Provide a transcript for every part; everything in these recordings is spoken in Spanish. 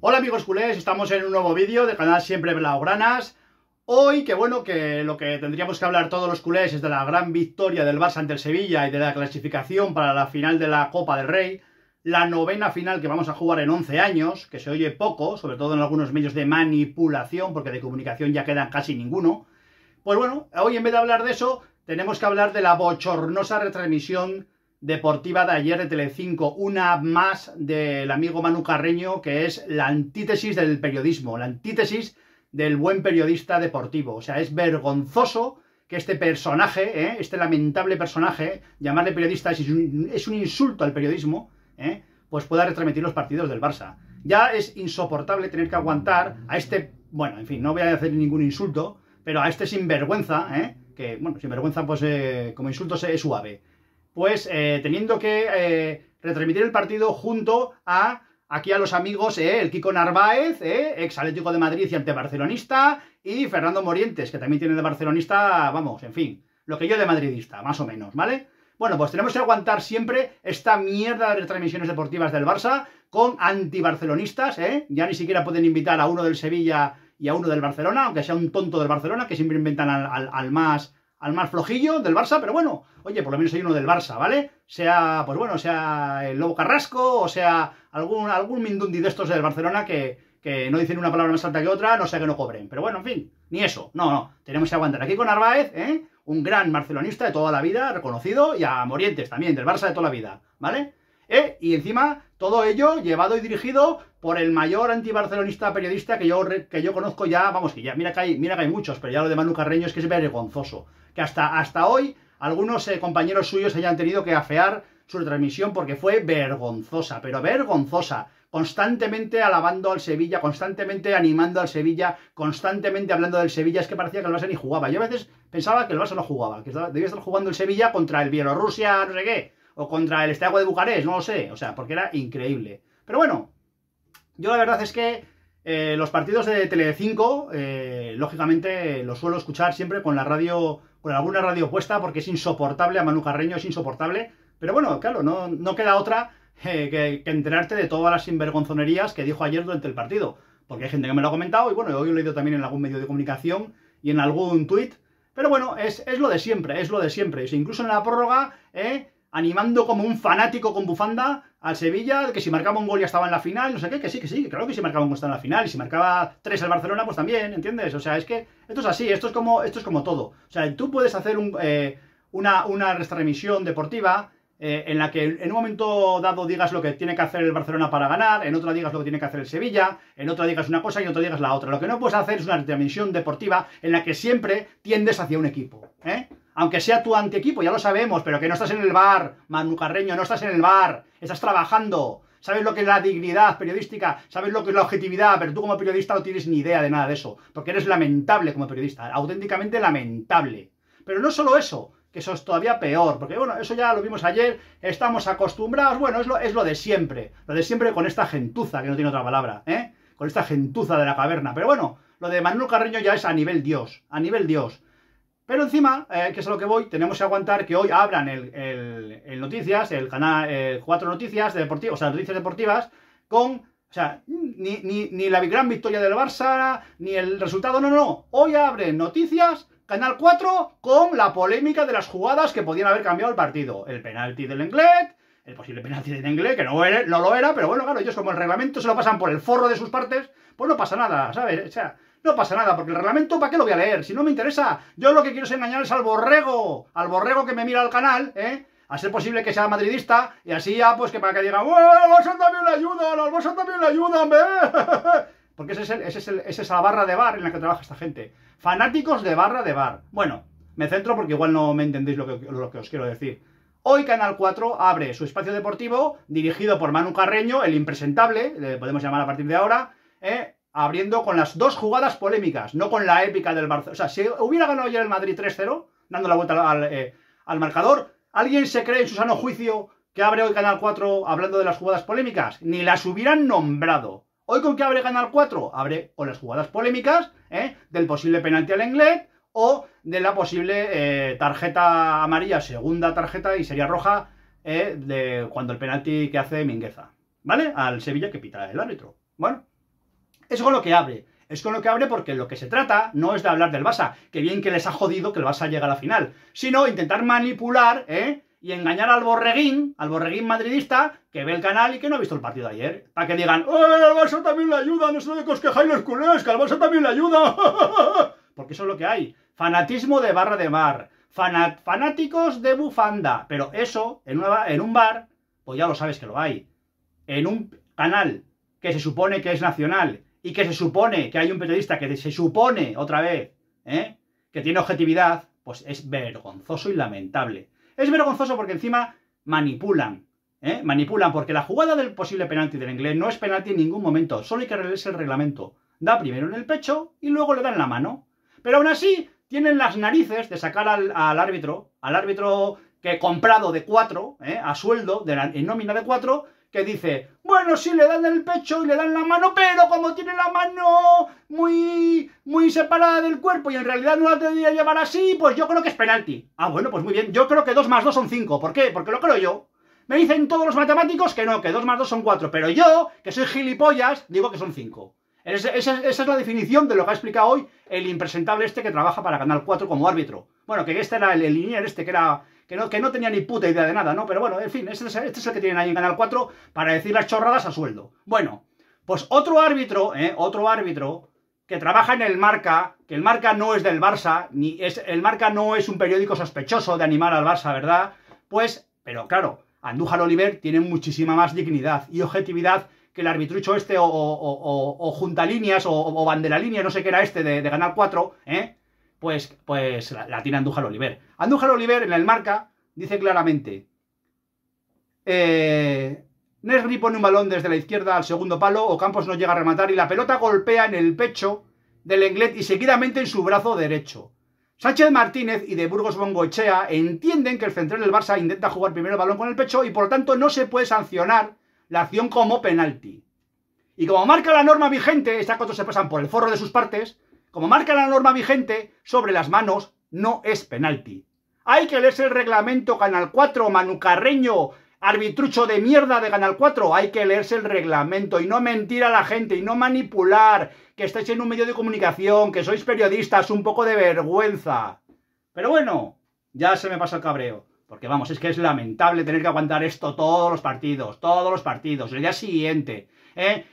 Hola amigos culés, estamos en un nuevo vídeo de canal Siempre Blaugranas. Hoy, que bueno, que lo que tendríamos que hablar todos los culés es de la gran victoria del Barça ante el Sevilla y de la clasificación para la final de la Copa del Rey, la novena final que vamos a jugar en 11 años, que se oye poco, sobre todo en algunos medios de manipulación, porque de comunicación ya quedan casi ninguno. Pues bueno, hoy en vez de hablar de eso, tenemos que hablar de la bochornosa retransmisión deportiva de ayer de Telecinco, una más del amigo Manu Carreño, que es la antítesis del periodismo, la antítesis del buen periodista deportivo. O sea, es vergonzoso que este personaje, este lamentable personaje, llamarle periodista es un insulto al periodismo, pues pueda retransmitir los partidos del Barça. Ya es insoportable tener que aguantar a este, bueno, en fin, no voy a hacer ningún insulto, pero a este sinvergüenza, que bueno, sinvergüenza pues como insulto es suave, pues teniendo que retransmitir el partido junto a los amigos, el Kiko Narváez, ex Atlético de Madrid y antebarcelonista, y Fernando Morientes, que también tiene de barcelonista, vamos, en fin, lo que yo de madridista, más o menos, ¿vale? Bueno, pues tenemos que aguantar siempre esta mierda de retransmisiones deportivas del Barça con antibarcelonistas, ya ni siquiera pueden invitar a uno del Sevilla y a uno del Barcelona, aunque sea un tonto del Barcelona, que siempre inventan al más flojillo del Barça, pero bueno, oye, por lo menos hay uno del Barça, ¿vale? Sea, pues bueno, sea el Lobo Carrasco, o sea algún mindundi de estos del Barcelona que no dicen una palabra más alta que otra, no sea que no cobren, pero bueno, en fin, ni eso, no, tenemos que aguantar aquí con Narváez, un gran barcelonista de toda la vida, reconocido, y a Morientes también, del Barça de toda la vida, ¿vale? Y encima, todo ello llevado y dirigido por el mayor antibarcelonista periodista que yo conozco ya, vamos, que ya, mira que hay muchos, pero ya lo de Manu Carreño es que es vergonzoso. Que hasta hoy algunos compañeros suyos hayan tenido que afear su retransmisión porque fue vergonzosa, pero vergonzosa. Constantemente alabando al Sevilla, constantemente animando al Sevilla, constantemente hablando del Sevilla. Es que parecía que el Barça ni jugaba. Yo a veces pensaba que el Barça no jugaba, que debía estar jugando el Sevilla contra el Bielorrusia, no sé qué, o contra el Steaua de Bucarest, no lo sé, o sea, porque era increíble. Pero bueno, yo la verdad es que los partidos de Telecinco, lógicamente los suelo escuchar siempre con la radio, con alguna radio puesta, porque es insoportable, a Manu Carreño es insoportable, pero bueno, claro, no queda otra que enterarte de todas las sinvergonzonerías que dijo ayer durante el partido, porque hay gente que me lo ha comentado, y bueno, hoy lo he leído también en algún medio de comunicación y en algún tuit, pero bueno, es lo de siempre, es lo de siempre. Incluso en la prórroga, animando como un fanático con bufanda al Sevilla, que si marcaba un gol ya estaba en la final, no sé qué, que sí, claro que si marcaba un gol estaba en la final, y si marcaba 3 al Barcelona, pues también, ¿entiendes? O sea, es que esto es así, esto es como todo. O sea, tú puedes hacer una retransmisión deportiva en la que en un momento dado digas lo que tiene que hacer el Barcelona para ganar, en otra digas lo que tiene que hacer el Sevilla, en otra digas una cosa y en otra digas la otra. Lo que no puedes hacer es una retransmisión deportiva en la que siempre tiendes hacia un equipo, aunque sea tu antiequipo, ya lo sabemos, pero que no estás en el bar, Manu Carreño, no estás en el bar, estás trabajando, sabes lo que es la dignidad periodística, sabes lo que es la objetividad, pero tú como periodista no tienes ni idea de nada de eso, porque eres lamentable como periodista, auténticamente lamentable. Pero no solo eso, que eso es todavía peor, porque bueno, eso ya lo vimos ayer, estamos acostumbrados, bueno, es lo de siempre, con esta gentuza, que no tiene otra palabra, con esta gentuza de la caverna, pero bueno, lo de Manu Carreño ya es a nivel Dios, Pero encima, que es a lo que voy, tenemos que aguantar que hoy abran el Noticias, el canal 4 Noticias deportivas, o sea, noticias deportivas, con, o sea, ni la gran victoria del Barça, ni el resultado, no. Hoy abren Noticias, Canal 4, con la polémica de las jugadas que podían haber cambiado el partido. El penalti del Lenglet, el posible penalti del Lenglet, que no lo era, pero bueno, claro, ellos como el reglamento se lo pasan por el forro de sus partes, pues no pasa nada, ¿sabes? O sea, no pasa nada, porque el reglamento, ¿para qué lo voy a leer? Si no me interesa, yo lo que quiero es engañar al borrego que me mira al canal, a ser posible que sea madridista, y así ya, pues que para que digan, ¡al Barça también le ayudan, al Barça también le ayudan, ve! Porque esa es la barra de bar en la que trabaja esta gente. Fanáticos de barra de bar. Bueno, me centro porque igual no me entendéis lo que os quiero decir. Hoy Canal 4 abre su espacio deportivo, dirigido por Manu Carreño, el impresentable, le podemos llamar a partir de ahora, abriendo con las dos jugadas polémicas, no con la épica del Barcelona. O sea, si hubiera ganado ayer el Madrid 3-0, dando la vuelta al marcador, ¿alguien se cree en su sano juicio que abre hoy Canal 4 hablando de las jugadas polémicas? Ni las hubieran nombrado. ¿Hoy con qué abre Canal 4? Abre con las jugadas polémicas, del posible penalti al Lenglet o de la posible tarjeta amarilla, segunda tarjeta y sería roja, de cuando el penalti que hace Mingueza, ¿vale? Al Sevilla que pita el árbitro. Bueno, Es con lo que abre. Es con lo que abre porque lo que se trata no es de hablar del Barça, que bien que les ha jodido que el Barça llegue a la final, sino intentar manipular, y engañar al borreguín madridista, que ve el canal y que no ha visto el partido de ayer, para que digan, ¡oh, al Barça también le ayuda! ¡No sé de qué os quejáis los culés, que al Barça también le ayuda! Porque eso es lo que hay. Fanatismo de barra de mar. Fanáticos de bufanda. Pero eso, en un bar, pues ya lo sabes que lo hay. En un canal que se supone que es nacional, y que se supone que hay un periodista que se supone, otra vez, que tiene objetividad, pues es vergonzoso y lamentable. Es vergonzoso porque encima manipulan, manipulan, porque la jugada del posible penalti del Lenglet no es penalti en ningún momento, solo hay que leerse el reglamento. Da primero en el pecho y luego le dan la mano. Pero aún así tienen las narices de sacar al árbitro que he comprado de 4, a sueldo, en nómina de 4, que dice, bueno, sí le dan el pecho y le dan la mano, pero como tiene la mano muy separada del cuerpo y en realidad no la debería llevar así, pues yo creo que es penalti. Ah, bueno, pues muy bien, yo creo que 2 más 2 son 5. ¿Por qué? Porque lo creo yo. Me dicen todos los matemáticos que no, que 2 más 2 son 4, pero yo, que soy gilipollas, digo que son 5. Esa es la definición de lo que ha explicado hoy el impresentable este que trabaja para Canal 4 como árbitro. Bueno, que este era el linier este que era... Que no tenía ni puta idea de nada, ¿no? Pero bueno, en fin, este es el que tienen ahí en Canal 4 para decir las chorradas a sueldo. Bueno, pues otro árbitro que trabaja en el Marca, que el Marca no es del Barça, el Marca no es un periódico sospechoso de animar al Barça, ¿verdad? Pues, pero claro, Andújar Oliver tiene muchísima más dignidad y objetividad que el arbitrucho este o juntalíneas o banderalíneas, no sé qué era este de Canal 4, Pues la tiene Andújar Oliver. Andújar Oliver en el Marca dice claramente, Nesri pone un balón desde la izquierda al segundo palo, Ocampos no llega a rematar y la pelota golpea en el pecho del Lenglet y seguidamente en su brazo derecho. Sánchez Martínez y de Burgos Bongochea entienden que el central del Barça intenta jugar primero el balón con el pecho y por tanto no se puede sancionar la acción como penalti. Y como marca la norma vigente, estas cosas se pasan por el forro de sus partes. Como marca la norma vigente, sobre las manos no es penalti. Hay que leerse el reglamento, Canal 4, Manu Carreño, arbitrucho de mierda de Canal 4. Hay que leerse el reglamento y no mentir a la gente y no manipular, que estáis en un medio de comunicación, que sois periodistas, un poco de vergüenza. Pero bueno, ya se me pasa el cabreo. Porque vamos, es que es lamentable tener que aguantar esto todos los partidos, el día siguiente.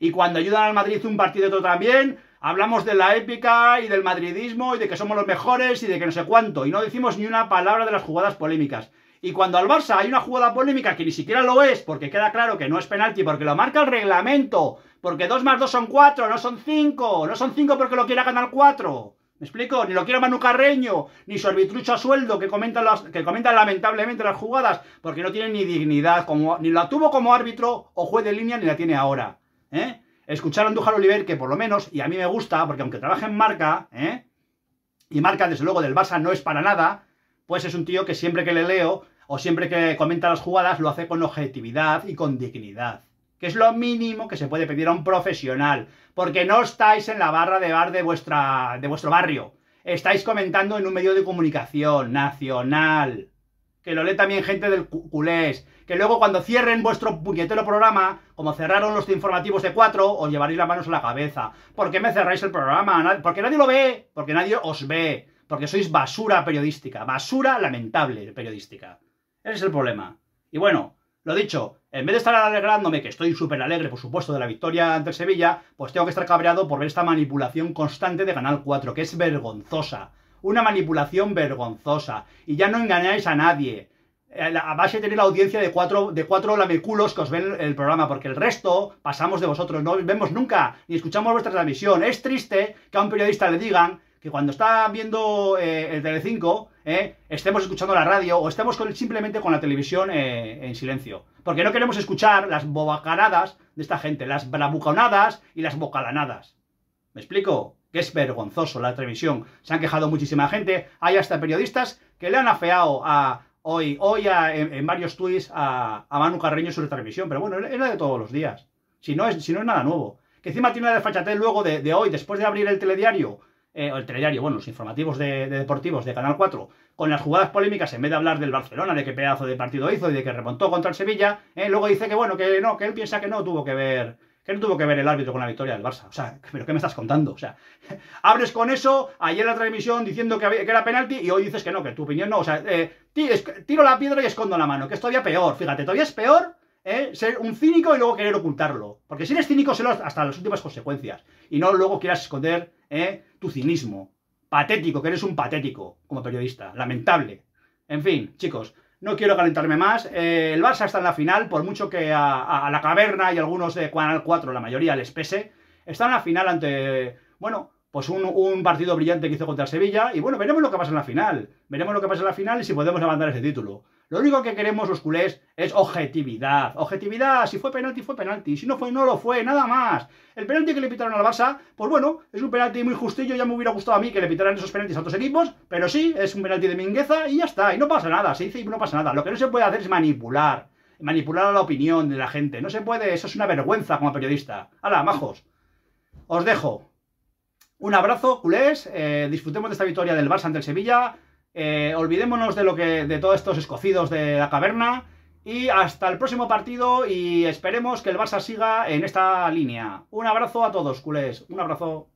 Y cuando ayudan al Madrid un partido otro también... Hablamos de la épica y del madridismo y de que somos los mejores y de que no sé cuánto. Y no decimos ni una palabra de las jugadas polémicas. Y cuando al Barça hay una jugada polémica que ni siquiera lo es, porque queda claro que no es penalti, porque lo marca el reglamento, porque 2 más 2 son 4, no son 5. No son 5 porque lo quiera Canal 4. ¿Me explico? Ni lo quiera Manu Carreño, ni su arbitrucho a sueldo que comenta lamentablemente las jugadas, porque no tiene ni dignidad, ni la tuvo como árbitro o juez de línea ni la tiene ahora. Escuchar a Andújar Oliver, que por lo menos, y a mí me gusta, porque aunque trabaja en Marca, y Marca desde luego del Barça no es para nada, pues es un tío que siempre que le leo, o siempre que comenta las jugadas, lo hace con objetividad y con dignidad, que es lo mínimo que se puede pedir a un profesional, porque no estáis en la barra de bar de vuestro barrio, estáis comentando en un medio de comunicación nacional, que lo lee también gente del culés, que luego cuando cierren vuestro puñetero programa, como cerraron los informativos de 4, os llevaréis las manos a la cabeza. ¿Por qué me cerráis el programa? Porque nadie lo ve, porque nadie os ve, porque sois basura periodística, basura lamentable periodística. Ese es el problema. Y bueno, lo dicho, en vez de estar alegrándome, que estoy súper alegre, por supuesto, de la victoria ante Sevilla, pues tengo que estar cabreado por ver esta manipulación constante de Canal 4, que es vergonzosa. Una manipulación vergonzosa. Y ya no engañáis a nadie. Vais a tener la audiencia de 4 lameculos que os ven el programa, porque el resto pasamos de vosotros, no os vemos nunca, ni escuchamos vuestra transmisión. Es triste que a un periodista le digan que cuando está viendo el Telecinco, estemos escuchando la radio o estemos simplemente con la televisión en silencio. Porque no queremos escuchar las bobacanadas de esta gente, las bravuconadas y las bocalanadas. ¿Me explico? Que es vergonzoso la televisión. Se han quejado muchísima gente. Hay hasta periodistas que le han afeado en varios tuits a Manu Carreño sobre transmisión, pero bueno, es la de todos los días, si no es nada nuevo. Que encima tiene una desfachatez luego de hoy, después de abrir el telediario, los informativos de deportivos de Canal 4, con las jugadas polémicas, en vez de hablar del Barcelona, de qué pedazo de partido hizo y de que remontó contra el Sevilla, luego dice que bueno, que no, que él piensa que no tuvo que ver, ¿Qué no tuvo que ver el árbitro con la victoria del Barça? O sea, ¿pero qué me estás contando? O sea, abres con eso, ayer la transmisión diciendo que era penalti y hoy dices que no, que tu opinión no. O sea, tiro la piedra y escondo la mano, que es todavía peor. Fíjate, todavía es peor ser un cínico y luego querer ocultarlo. Porque si eres cínico, sélo hasta las últimas consecuencias. Y no luego quieras esconder tu cinismo. Patético, que eres un patético como periodista. Lamentable. En fin, chicos, no quiero calentarme más. El Barça está en la final, por mucho que a la caverna y algunos de Canal 4, la mayoría, les pese. Está en la final ante, bueno, pues un partido brillante que hizo contra Sevilla. Y bueno, veremos lo que pasa en la final. Veremos lo que pasa en la final y si podemos levantar ese título. Lo único que queremos los culés es objetividad. Objetividad, si fue penalti, fue penalti. Si no fue, no lo fue, nada más. El penalti que le pitaron al Barça, pues bueno, es un penalti muy justillo. Ya me hubiera gustado a mí que le pitaran esos penaltis a otros equipos, pero sí, es un penalti de Mingueza y ya está. Y no pasa nada, se dice y no pasa nada. Lo que no se puede hacer es manipular. Manipular a la opinión de la gente. No se puede, eso es una vergüenza como periodista. Hala, majos, os dejo. Un abrazo, culés. Disfrutemos de esta victoria del Barça ante el Sevilla. Olvidémonos de todos estos escocidos de la caverna y hasta el próximo partido y esperemos que el Barça siga en esta línea. Un abrazo a todos, culés. Un abrazo.